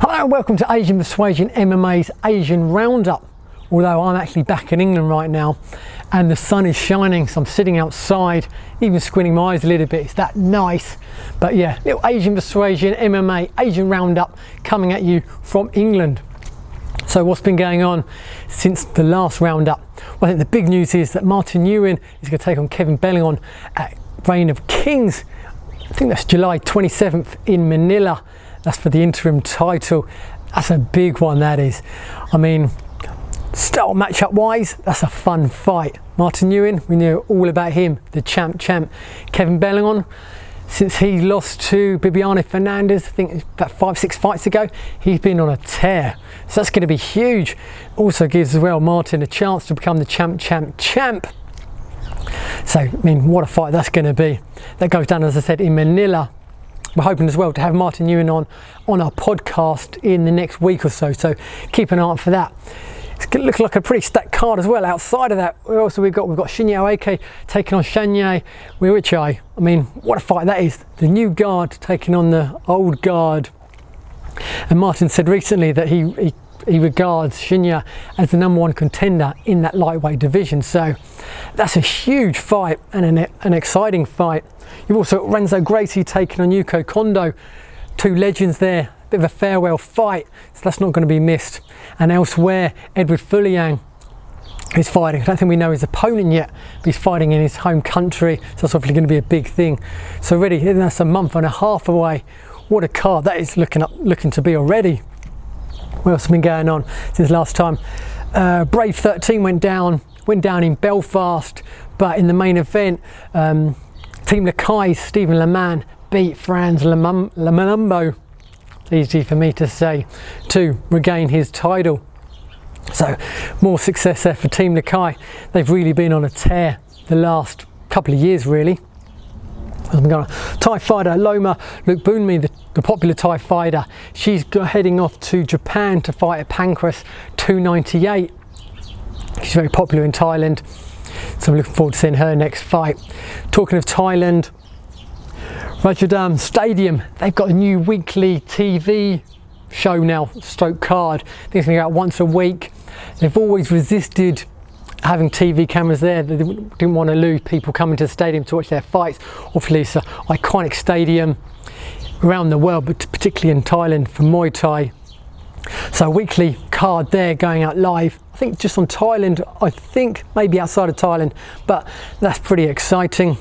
Hello and welcome to Asian Persuasion MMA's Asian Roundup. Although I'm actually back in England right now and the sun is shining, so I'm sitting outside, even squinting my eyes a little bit. It's that nice. But yeah, little Asian Persuasion MMA, Asian Roundup coming at you from England. So what's been going on since the last roundup? Well, I think the big news is that Martin Nguyen is going to take on Kevin Belingon at Reign of Kings. I think that's July 27th in Manila. That's for the interim title. That's a big one, that is. I mean, style matchup wise, that's a fun fight. Martin Nguyen, we knew all about him, the champ. Kevin Belingon, since he lost to Bibiano Fernandez, I think about 5-6 fights ago, he's been on a tear. So that's going to be huge. Also gives as well Martin a chance to become the champ. So, I mean, what a fight that's going to be. That goes down, as I said, in Manila. We're hoping as well to have Martin Nguyen on our podcast in the next week or so, so keep an eye out for that. It's going to look like a pretty stacked card as well. Outside of that, what else have we got? We've got Shinya Ake taking on Shanye Wiwichai. I mean, what a fight that is. The new guard taking on the old guard. And Martin said recently that he regards Shinya as the #1 contender in that lightweight division, so that's a huge fight and an exciting fight. You've also got Renzo Gracie taking on Yuko Kondo, two legends there, a bit of a farewell fight, so that's not going to be missed. And elsewhere, Edward Fuliang is fighting. I don't think we know his opponent yet, but he's fighting in his home country, so that's obviously going to be a big thing. So already, that's a month and a half away. What a card that is looking to be already. What else has been going on since last time? Brave 13 went down in Belfast, but in the main event, Team LeKai's Stephen Leman beat Franz Lamambo, easy for me to say, to regain his title. So more success there for Team LeKai. They've really been on a tear the last couple of years, really. Thai fighter Loma Luke Boonmi, the popular Thai fighter, she's heading off to Japan to fight at Pancras 298. She's very popular in Thailand, so I'm looking forward to seeing her next fight. Talking of Thailand, Rajadamnern Stadium, they've got a new weekly TV show now, Stoke Card. I think it's going to go out once a week. They've always resisted having TV cameras there. They didn't want to lose people coming to the stadium to watch their fights. Obviously it's an iconic stadium around the world, but particularly in Thailand for Muay Thai. So a weekly card there going out live, I think just on Thailand, I think maybe outside of Thailand, but that's pretty exciting.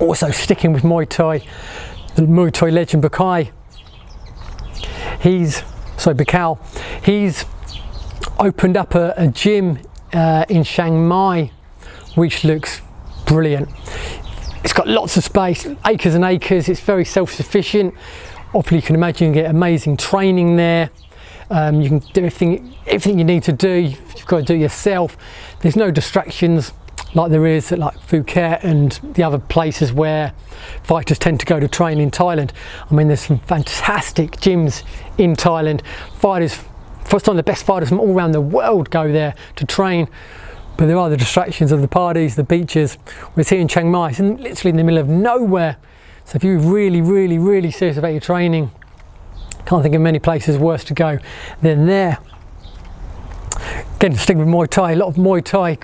Also sticking with Muay Thai, the Muay Thai legend Bukal, he's opened up a gym in Chiang Mai, which looks brilliant. It's got lots of space, acres and acres. It's very self-sufficient. Obviously you can imagine you can get amazing training there. You can do everything you need to do. You've got to do it yourself. There's no distractions like there is at like Phuket and the other places where fighters tend to go to train in Thailand. I mean, there's some fantastic gyms in Thailand. First time the best fighters from all around the world go there to train, but there are the distractions of the parties, the beaches. We're here in Chiang Mai, it's literally in the middle of nowhere. So if you're really serious about your training, can't think of many places worse to go than there. Again, sticking with Muay Thai, a lot of Muay Thai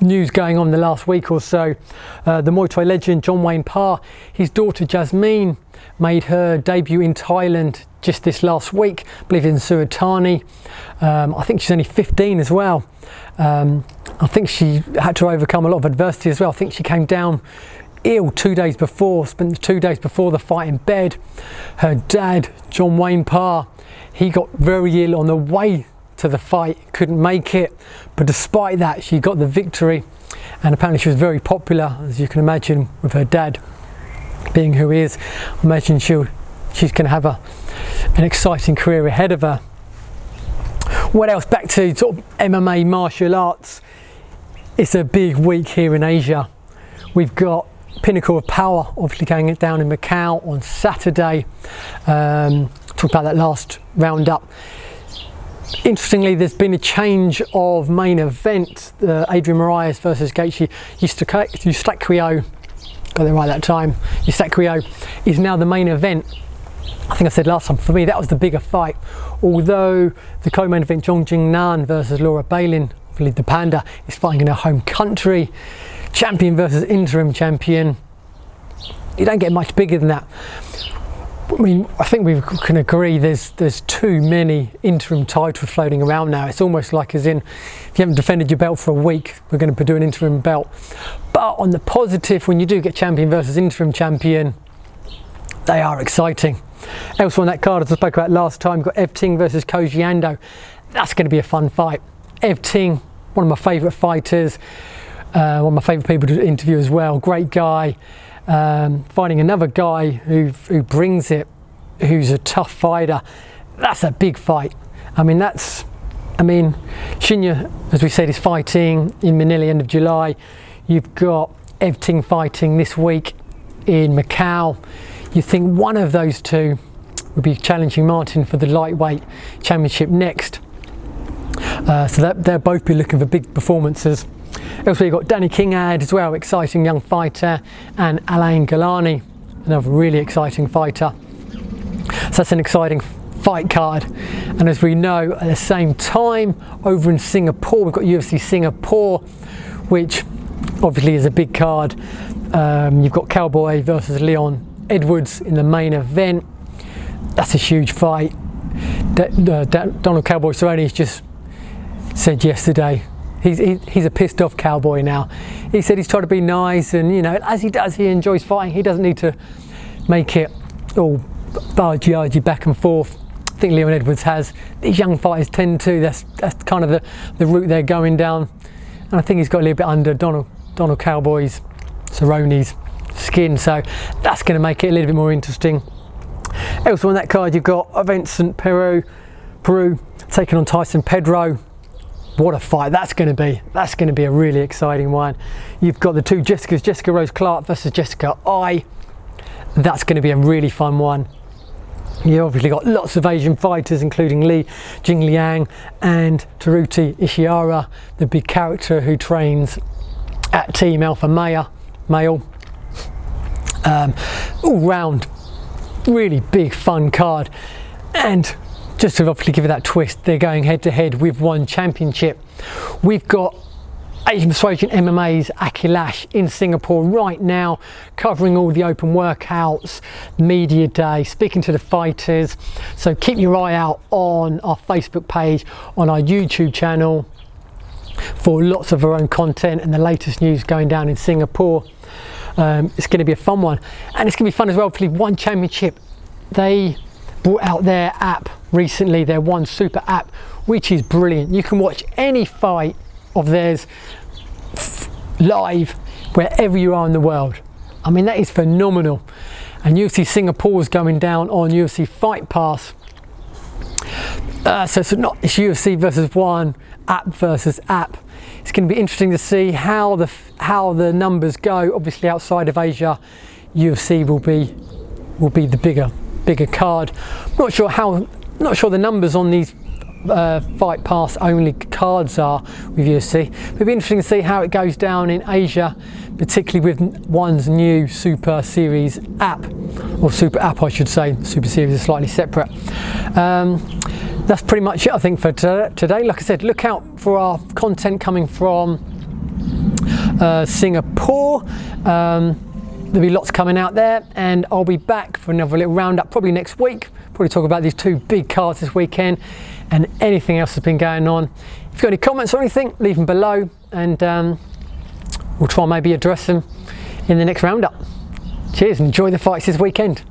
news going on the last week or so. The Muay Thai legend John Wayne Parr, his daughter Jasmine made her debut in Thailand just this last week, I believe in Suratani. I think she's only 15 as well. I think she had to overcome a lot of adversity as well. I think she came down ill 2 days before, spent 2 days before the fight in bed. Her dad, John Wayne Parr, he got very ill on the way to the fight, couldn't make it, but despite that she got the victory, and apparently she was very popular, as you can imagine, with her dad being who he is. I imagine she's going to have an exciting career ahead of her. What else? Back to sort of MMA martial arts. It's a big week here in Asia. We've got Pinnacle of Power obviously going down in Macau on Saturday. Talked about that last roundup. Interestingly, there's been a change of main event. Adriano Moraes versus Gaethje Eustaquio. Got it right that time. Eustaquio is now the main event. I think I said last time, for me that was the bigger fight, although the co-main event Zhong Jingnan versus Laura Bailin, obviously the Panda, is fighting in her home country, champion versus interim champion. You don't get much bigger than that. I mean, I think we can agree there's too many interim titles floating around now. It's almost like as in, if you haven't defended your belt for a week, we're going to do an interim belt. But on the positive, when you do get champion versus interim champion, they are exciting. Elsewhere on that card, as I spoke about last time, got Ev Ting versus Koji Ando. That's going to be a fun fight. Ev Ting, one of my favourite fighters, one of my favourite people to interview as well. Great guy. Finding another guy who brings it, who's a tough fighter, that's a big fight. I mean, that's, I mean, Shinya, as we said, is fighting in Manila end of July. You've got Ev Ting fighting this week in Macau. You think one of those two will be challenging Martin for the lightweight championship next. So that they'll both be looking for big performances. Also, you've got Danny Kingad as well, exciting young fighter, and Alain Galani, another really exciting fighter. So that's an exciting fight card. And as we know, at the same time, over in Singapore, we've got UFC Singapore, which obviously is a big card. You've got Cowboy versus Leon Edwards in the main event. That's a huge fight. Donald Cowboy Cerrone has just said yesterday, he's a pissed off cowboy now. He said he's trying to be nice, and you know, as he does, he enjoys fighting. He doesn't need to make it all bargy-argy back and forth. I think Leon Edwards has. These young fighters tend to. That's kind of the route they're going down. And I think he's got a little bit under Donald Cowboy's Cerrone's skin. So that's going to make it a little bit more interesting. Also on that card, you've got Vincent Peru taking on Tyson Pedro. What a fight that's going to be. That's going to be a really exciting one. You've got the two Jessicas, Jessica Rose Clark versus Jessica Ai. That's going to be a really fun one. You've obviously got lots of Asian fighters, including Li Jingliang and Taruti Ishihara, the big character who trains at Team Alpha Male. All round, really big fun card. And just to obviously give it that twist, they're going head to head with ONE Championship. We've got Asian Persuasion MMA's Akilash in Singapore right now, covering all the open workouts, media day, speaking to the fighters. So keep your eye out on our Facebook page, on our YouTube channel, for lots of our own content and the latest news going down in Singapore. It's going to be a fun one, and it's going to be fun as well for the ONE Championship. They brought out their app recently, their ONE Super app, which is brilliant. You can watch any fight of theirs live wherever you are in the world. I mean, that is phenomenal. And UFC Singapore is going down on UFC Fight Pass. So it's UFC versus ONE, app versus app. It's going to be interesting to see how the numbers go. Obviously, outside of Asia, UFC will be the bigger card. Not sure the numbers on these Fight Pass only cards are with UFC. It'll be interesting to see how it goes down in Asia, particularly with ONE's new Super Series app, or Super app I should say. Super Series is slightly separate. That's pretty much it, I think, for today. Like I said, look out for our content coming from Singapore. There'll be lots coming out there, and I'll be back for another little roundup probably next week. Probably talk about these two big cards this weekend and anything else that's been going on. If you've got any comments or anything, leave them below, and we'll try and maybe address them in the next roundup. Cheers, and enjoy the fights this weekend.